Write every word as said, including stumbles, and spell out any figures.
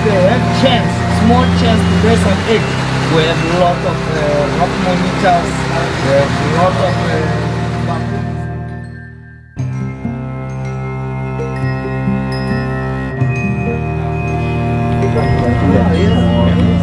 Chance, small chance to raise an egg. We have a lot of uh, rock monitors, we have a lot of uh, bamboo.